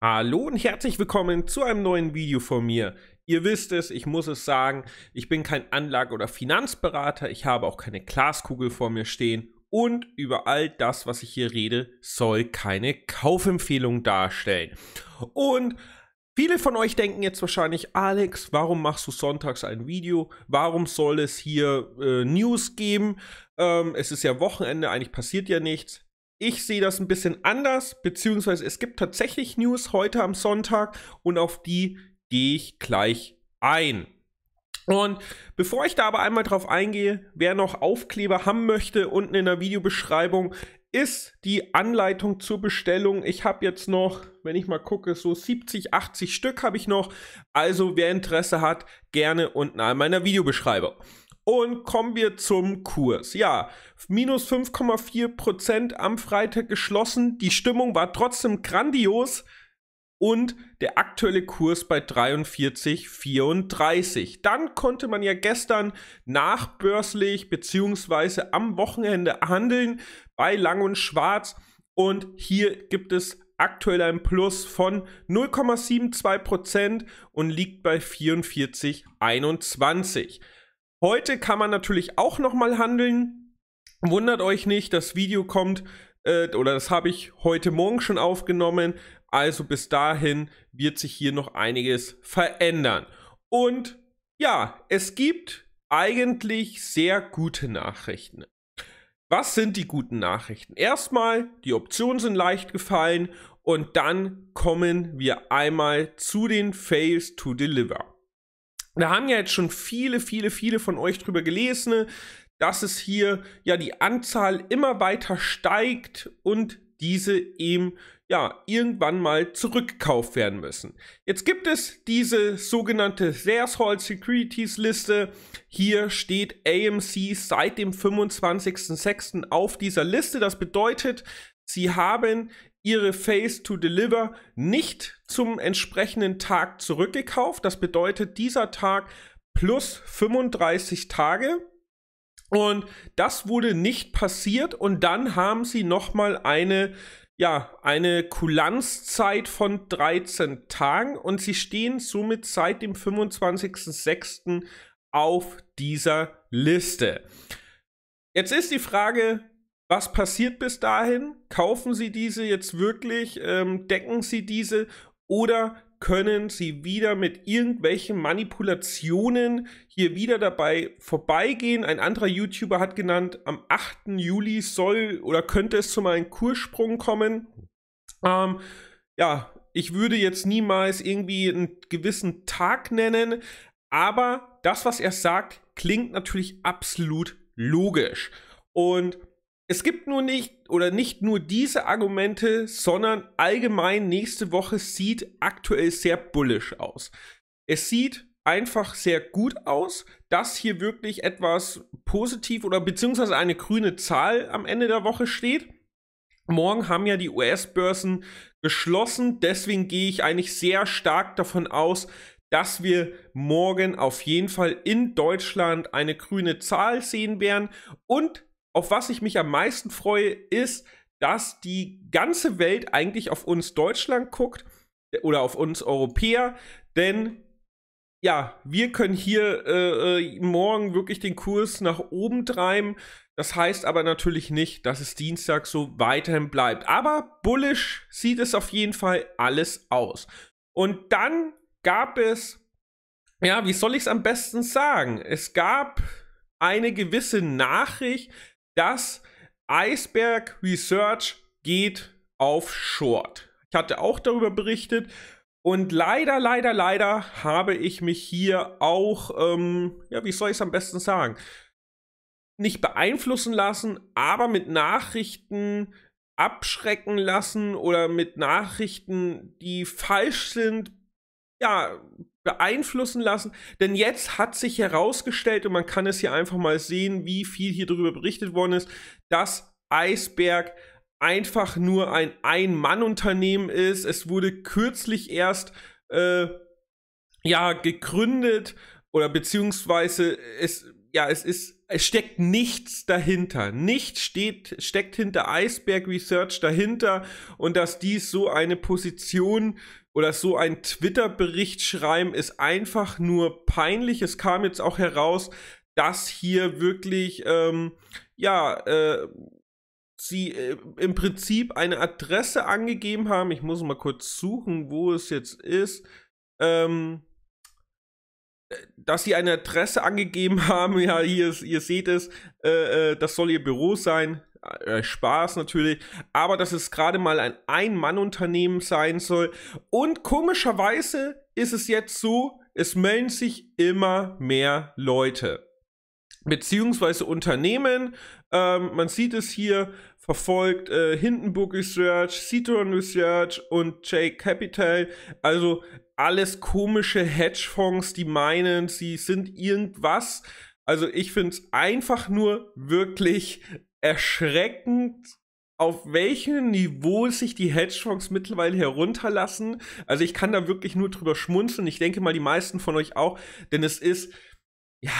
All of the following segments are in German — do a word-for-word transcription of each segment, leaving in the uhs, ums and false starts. Hallo und herzlich willkommen zu einem neuen Video von mir. Ihr wisst es, ich muss es sagen, ich bin kein Anlage- oder Finanzberater, ich habe auch keine Glaskugel vor mir stehen und über all das, was ich hier rede, soll keine Kaufempfehlung darstellen. Und viele von euch denken jetzt wahrscheinlich, Alex, warum machst du sonntags ein Video? Warum soll es hier äh, News geben? Ähm, es ist ja Wochenende, eigentlich passiert ja nichts. Ich sehe das ein bisschen anders, beziehungsweise es gibt tatsächlich News heute am Sonntag und auf die gehe ich gleich ein. Und bevor ich da aber einmal drauf eingehe, wer noch Aufkleber haben möchte, unten in der Videobeschreibung ist die Anleitung zur Bestellung. Ich habe jetzt noch, wenn ich mal gucke, so siebzig, achtzig Stück habe ich noch. Also wer Interesse hat, gerne unten einmal in der Videobeschreibung. Und kommen wir zum Kurs. Ja, minus fünf Komma vier Prozent am Freitag geschlossen. Die Stimmung war trotzdem grandios. Und der aktuelle Kurs bei dreiundvierzig Komma vierunddreißig. Dann konnte man ja gestern nachbörslich bzw. am Wochenende handeln bei Lang und Schwarz. Und hier gibt es aktuell ein Plus von null Komma sieben zwei Prozent und liegt bei vierundvierzig Komma einundzwanzig. Heute kann man natürlich auch nochmal handeln. Wundert euch nicht, das Video kommt, äh, oder das habe ich heute Morgen schon aufgenommen. Also bis dahin wird sich hier noch einiges verändern. Und ja, es gibt eigentlich sehr gute Nachrichten. Was sind die guten Nachrichten? Erstmal, die Optionen sind leicht gefallen und dann kommen wir einmal zu den Fails to Deliver. Da haben ja jetzt schon viele, viele, viele von euch drüber gelesen, dass es hier ja die Anzahl immer weiter steigt und diese eben ja irgendwann mal zurückgekauft werden müssen. Jetzt gibt es diese sogenannte Sears Hold Securities Liste. Hier steht A M C seit dem fünfundzwanzigsten sechsten auf dieser Liste. Das bedeutet, sie haben ihre Fails to Deliver nicht zum entsprechenden Tag zurückgekauft. Das bedeutet, dieser Tag plus fünfunddreißig Tage. Und das wurde nicht passiert. Und dann haben sie nochmal eine, ja, eine Kulanzzeit von dreizehn Tagen. Und sie stehen somit seit dem fünfundzwanzigsten sechsten auf dieser Liste. Jetzt ist die Frage: Was passiert bis dahin? Kaufen Sie diese jetzt wirklich? Ähm, decken Sie diese? Oder können Sie wieder mit irgendwelchen Manipulationen hier wieder dabei vorbeigehen? Ein anderer YouTuber hat genannt, am achten Juli soll oder könnte es zu einem Kurssprung kommen. Ähm, ja, ich würde jetzt niemals irgendwie einen gewissen Tag nennen, aber das, was er sagt, klingt natürlich absolut logisch. Und es gibt nur nicht oder nicht nur diese Argumente, sondern allgemein nächste Woche sieht aktuell sehr bullisch aus. Es sieht einfach sehr gut aus, dass hier wirklich etwas positiv oder beziehungsweise eine grüne Zahl am Ende der Woche steht. Morgen haben ja die U S-Börsen geschlossen, deswegen gehe ich eigentlich sehr stark davon aus, dass wir morgen auf jeden Fall in Deutschland eine grüne Zahl sehen werden. Und auf was ich mich am meisten freue, ist, dass die ganze Welt eigentlich auf uns Deutschland guckt oder auf uns Europäer, denn ja, wir können hier äh, morgen wirklich den Kurs nach oben treiben. Das heißt aber natürlich nicht, dass es Dienstag so weiterhin bleibt. Aber bullish sieht es auf jeden Fall alles aus. Und dann gab es, ja, wie soll ich es am besten sagen? Es gab eine gewisse Nachricht, dass Iceberg Research geht auf Short. Ich hatte auch darüber berichtet und leider, leider, leider habe ich mich hier auch, ähm, ja, wie soll ich es am besten sagen, nicht beeinflussen lassen, aber mit Nachrichten abschrecken lassen oder mit Nachrichten, die falsch sind, ja, beeinflussen lassen, denn jetzt hat sich herausgestellt, und man kann es hier einfach mal sehen, wie viel hier darüber berichtet worden ist, dass Iceberg einfach nur ein Ein-Mann-Unternehmen ist. Es wurde kürzlich erst äh, ja, gegründet oder beziehungsweise es, ja, es ist steckt nichts dahinter. Nichts steht, steckt hinter Iceberg Research dahinter, und dass dies so eine Position oder so ein Twitter-Bericht schreiben, ist einfach nur peinlich. Es kam jetzt auch heraus, dass hier wirklich, ähm, ja, äh, sie äh, im Prinzip eine Adresse angegeben haben. Ich muss mal kurz suchen, wo es jetzt ist. Ähm, dass sie eine Adresse angegeben haben, ja, hier, ihr seht es, äh, das soll ihr Büro sein, äh, Spaß natürlich, aber dass es gerade mal ein Ein-Mann-Unternehmen sein soll. Und komischerweise ist es jetzt so, es melden sich immer mehr Leute, beziehungsweise Unternehmen. ähm, man sieht es hier, verfolgt äh, Hindenburg Research, Citron Research und J Capital, also alles komische Hedgefonds, die meinen, sie sind irgendwas. Also ich finde es einfach nur wirklich erschreckend, auf welchem Niveau sich die Hedgefonds mittlerweile herunterlassen. Also ich kann da wirklich nur drüber schmunzeln. Ich denke mal, die meisten von euch auch, denn es ist, ja,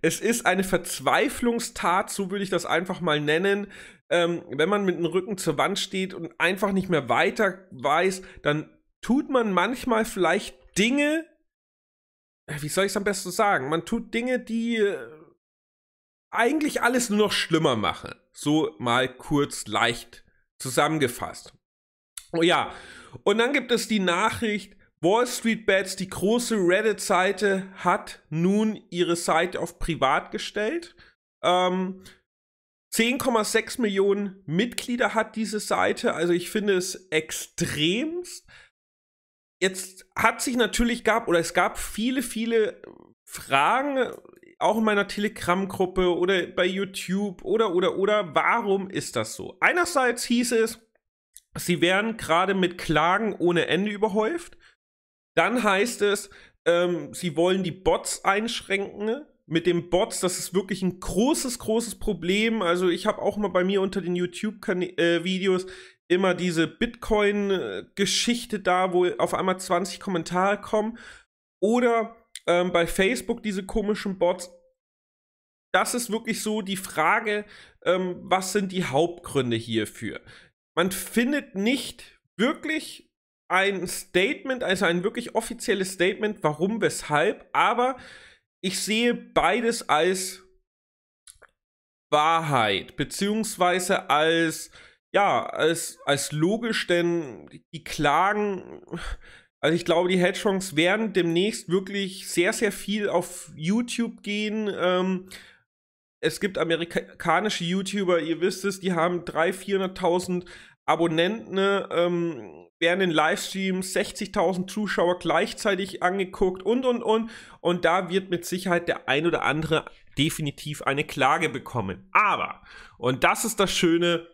es ist eine Verzweiflungstat, so würde ich das einfach mal nennen. Ähm, wenn man mit dem Rücken zur Wand steht und einfach nicht mehr weiter weiß, dann tut man manchmal vielleicht Dinge, wie soll ich es am besten sagen, man tut Dinge, die eigentlich alles nur noch schlimmer machen. So mal kurz leicht zusammengefasst. Oh ja, und dann gibt es die Nachricht, Wall Street Bets, die große Reddit-Seite, hat nun ihre Seite auf privat gestellt. Ähm, zehn Komma sechs Millionen Mitglieder hat diese Seite, also ich finde es extremst. Jetzt hat sich natürlich gab oder es gab viele, viele Fragen, auch in meiner Telegram-Gruppe oder bei YouTube oder, oder, oder, warum ist das so? Einerseits hieß es, sie werden gerade mit Klagen ohne Ende überhäuft. Dann heißt es, ähm, sie wollen die Bots einschränken. Mit den Bots, das ist wirklich ein großes, großes Problem. Also ich habe auch mal bei mir unter den YouTube-Videos immer diese Bitcoin-Geschichte da, wo auf einmal zwanzig Kommentare kommen. Oder ähm, bei Facebook diese komischen Bots. Das ist wirklich so die Frage, ähm, was sind die Hauptgründe hierfür? Man findet nicht wirklich ein Statement, also ein wirklich offizielles Statement, warum, weshalb, aber ich sehe beides als Wahrheit, beziehungsweise als, ja, als, als logisch, denn die Klagen, also ich glaube, die Hedgefonds werden demnächst wirklich sehr, sehr viel auf YouTube gehen. Ähm, es gibt amerikanische YouTuber, ihr wisst es, die haben dreihunderttausend, vierhunderttausend Abonnenten, ähm, werden in Livestreams sechzigtausend Zuschauer gleichzeitig angeguckt und, und, und. Und da wird mit Sicherheit der ein oder andere definitiv eine Klage bekommen. Aber, und das ist das Schöne,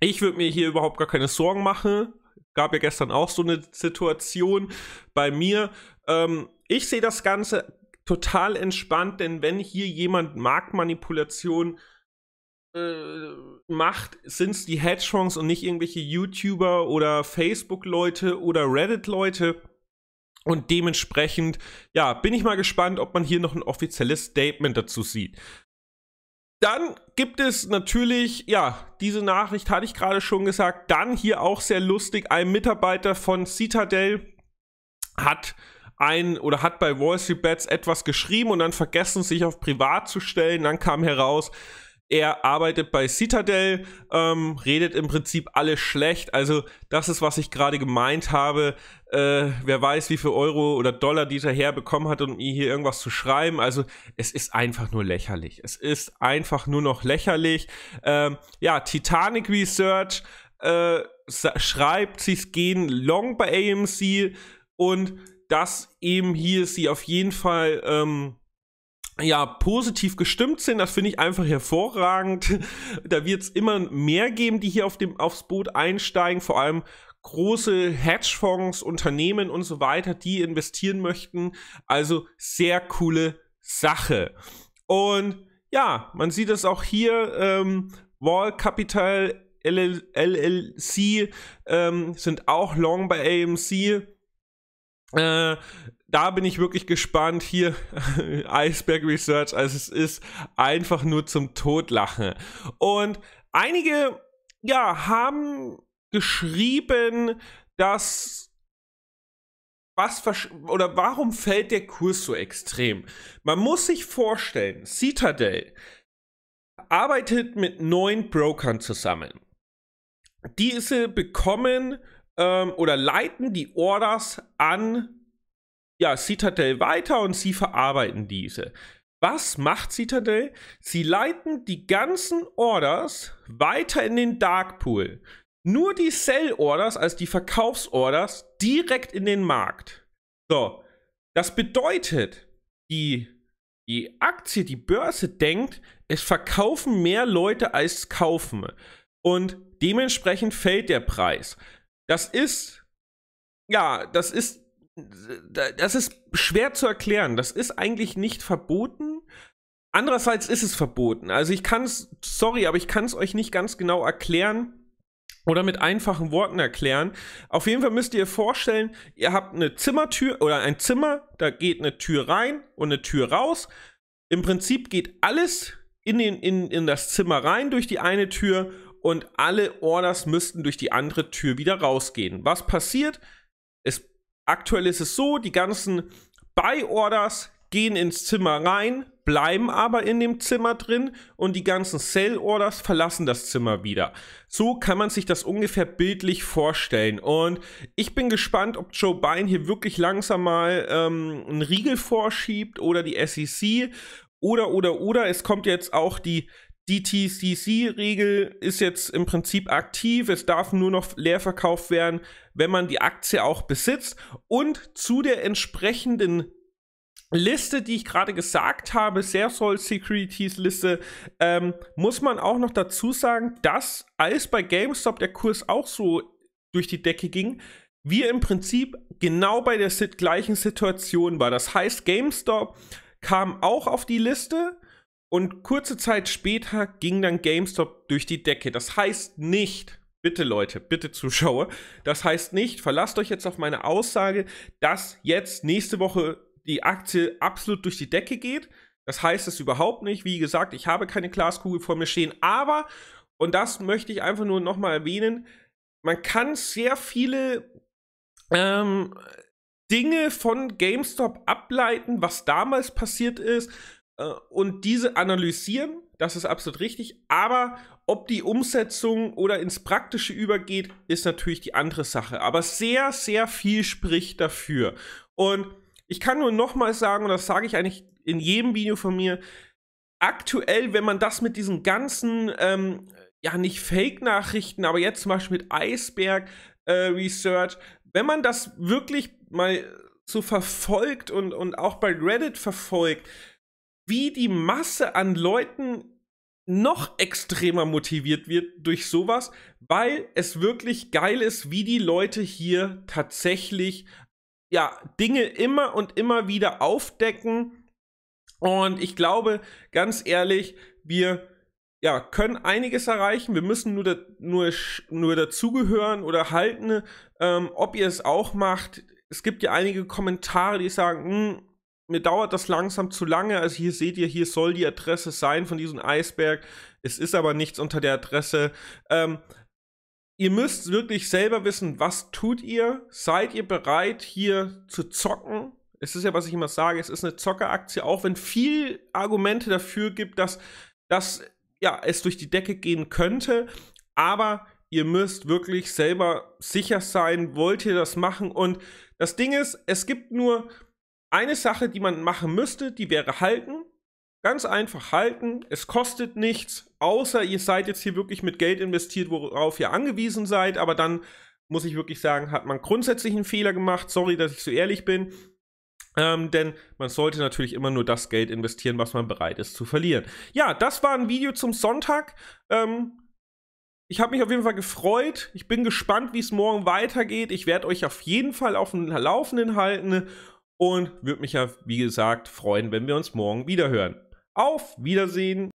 ich würde mir hier überhaupt gar keine Sorgen machen. Gab ja gestern auch so eine Situation bei mir. Ähm, ich sehe das Ganze total entspannt, denn wenn hier jemand Marktmanipulation macht, sind es die Hedgefonds und nicht irgendwelche YouTuber oder Facebook-Leute oder Reddit-Leute. Und dementsprechend, ja, bin ich mal gespannt, ob man hier noch ein offizielles Statement dazu sieht. Dann gibt es natürlich, ja, diese Nachricht hatte ich gerade schon gesagt, dann hier auch sehr lustig, ein Mitarbeiter von Citadel hat ein oder hat bei Wall Street Bets etwas geschrieben und dann vergessen, sich auf privat zu stellen. Dann kam heraus, er arbeitet bei Citadel, ähm, redet im Prinzip alles schlecht. Also das ist, was ich gerade gemeint habe. Äh, wer weiß, wie viel Euro oder Dollar dieser Herr bekommen hat, um hier irgendwas zu schreiben. Also es ist einfach nur lächerlich. Es ist einfach nur noch lächerlich. Ähm, ja, Titanic Research äh, schreibt, sie gehen long bei A M C und dass eben hier sie auf jeden Fall Ähm, ja, positiv gestimmt sind, das finde ich einfach hervorragend. Da wird es immer mehr geben, die hier auf dem, aufs Boot einsteigen, vor allem große Hedgefonds, Unternehmen und so weiter, die investieren möchten. Also sehr coole Sache. Und ja, man sieht es auch hier, ähm, Wall Capital, L L C ähm, sind auch long bei A M C. Äh, da bin ich wirklich gespannt. Hier Iceberg Research, also es ist einfach nur zum Totlachen. Und einige, ja, haben geschrieben, dass was oder warum fällt der Kurs so extrem? Man muss sich vorstellen, Citadel arbeitet mit neun Brokern zusammen. Diese bekommen ähm, oder leiten die Orders an, ja, Citadel weiter und sie verarbeiten diese. Was macht Citadel? Sie leiten die ganzen Orders weiter in den Darkpool. Nur die Sell-Orders, also die Verkaufsorders, direkt in den Markt. So, das bedeutet, die, die Aktie, die Börse denkt, es verkaufen mehr Leute als kaufen. Und dementsprechend fällt der Preis. Das ist, ja, das ist, das ist schwer zu erklären. Das ist eigentlich nicht verboten. Andererseits ist es verboten. Also ich kann es, sorry, aber ich kann es euch nicht ganz genau erklären. Oder mit einfachen Worten erklären. Auf jeden Fall müsst ihr vorstellen, ihr habt eine Zimmertür oder ein Zimmer, da geht eine Tür rein und eine Tür raus. Im Prinzip geht alles in, den, in, in das Zimmer rein durch die eine Tür und alle Orders müssten durch die andere Tür wieder rausgehen. Was passiert? Es, aktuell ist es so, die ganzen Buy-Orders gehen ins Zimmer rein, bleiben aber in dem Zimmer drin und die ganzen Sell-Orders verlassen das Zimmer wieder. So kann man sich das ungefähr bildlich vorstellen. Und ich bin gespannt, ob Joe Biden hier wirklich langsam mal ähm, einen Riegel vorschiebt oder die S E C oder, oder, oder. Es kommt jetzt auch die T C C-Regel, ist jetzt im Prinzip aktiv. Es darf nur noch leer verkauft werden, wenn man die Aktie auch besitzt. Und zu der entsprechenden Liste, die ich gerade gesagt habe, Sears Hold Securities Liste, ähm, muss man auch noch dazu sagen, dass als bei GameStop der Kurs auch so durch die Decke ging, wir im Prinzip genau bei der gleichen Situation waren. Das heißt, GameStop kam auch auf die Liste und kurze Zeit später ging dann GameStop durch die Decke. Das heißt nicht, bitte Leute, bitte Zuschauer, das heißt nicht, verlasst euch jetzt auf meine Aussage, dass jetzt nächste Woche die Aktie absolut durch die Decke geht. Das heißt es überhaupt nicht. Wie gesagt, ich habe keine Glaskugel vor mir stehen. Aber, und das möchte ich einfach nur nochmal erwähnen, man kann sehr viele ähm, Dinge von GameStop ableiten, was damals passiert ist, äh, und diese analysieren. Das ist absolut richtig. Aber ob die Umsetzung oder ins Praktische übergeht, ist natürlich die andere Sache. Aber sehr, sehr viel spricht dafür. Und ich kann nur nochmal sagen, und das sage ich eigentlich in jedem Video von mir, aktuell, wenn man das mit diesen ganzen, ähm, ja nicht Fake-Nachrichten, aber jetzt zum Beispiel mit Iceberg äh, Research, wenn man das wirklich mal so verfolgt und, und auch bei Reddit verfolgt, wie die Masse an Leuten noch extremer motiviert wird durch sowas, weil es wirklich geil ist, wie die Leute hier tatsächlich ja, Dinge immer und immer wieder aufdecken. Und ich glaube, ganz ehrlich, wir ja, können einiges erreichen. Wir müssen nur, da, nur, nur dazugehören oder halten, ähm, ob ihr es auch macht. Es gibt ja einige Kommentare, die sagen, mir dauert das langsam zu lange. Also hier seht ihr, hier soll die Adresse sein von diesem Eisberg. Es ist aber nichts unter der Adresse. Ähm, Ihr müsst wirklich selber wissen, was tut ihr? Seid ihr bereit, hier zu zocken? Es ist ja, was ich immer sage, es ist eine Zockeraktie, auch wenn viel Argumente dafür gibt, dass, dass ja, es durch die Decke gehen könnte. Aber ihr müsst wirklich selber sicher sein, wollt ihr das machen? Und das Ding ist, es gibt nur eine Sache, die man machen müsste, die wäre halten. Ganz einfach halten, es kostet nichts, außer ihr seid jetzt hier wirklich mit Geld investiert, worauf ihr angewiesen seid, aber dann muss ich wirklich sagen, hat man grundsätzlich einen Fehler gemacht, sorry, dass ich so ehrlich bin, ähm, denn man sollte natürlich immer nur das Geld investieren, was man bereit ist zu verlieren. Ja, das war ein Video zum Sonntag, ähm, ich habe mich auf jeden Fall gefreut, ich bin gespannt, wie es morgen weitergeht, ich werde euch auf jeden Fall auf dem Laufenden halten und würde mich ja, wie gesagt, freuen, wenn wir uns morgen wieder hören. Auf Wiedersehen!